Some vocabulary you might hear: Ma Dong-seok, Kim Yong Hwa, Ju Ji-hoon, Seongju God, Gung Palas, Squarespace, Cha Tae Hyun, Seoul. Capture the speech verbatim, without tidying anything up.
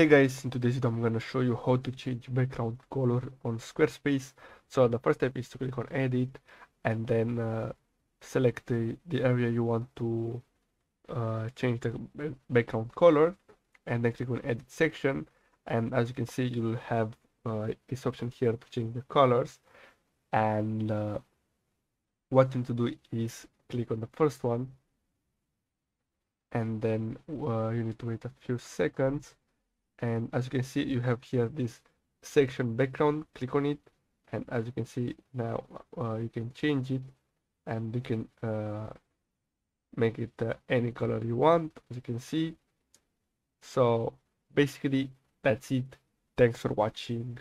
Hey guys, in today's video I'm going to show you how to change background color on Squarespace. So the first step is to click on edit and then uh, select the, the area you want to uh, change the background color, and then click on edit section, and as you can see you'll have uh, this option here to change the colors. And uh, what you need to do is click on the first one, and then uh, you need to wait a few seconds. And as you can see, you have here this section background. Click on it, and as you can see now uh, you can change it, and you can uh, make it uh, any color you want, as you can see. So basically that's it. Thanks for watching.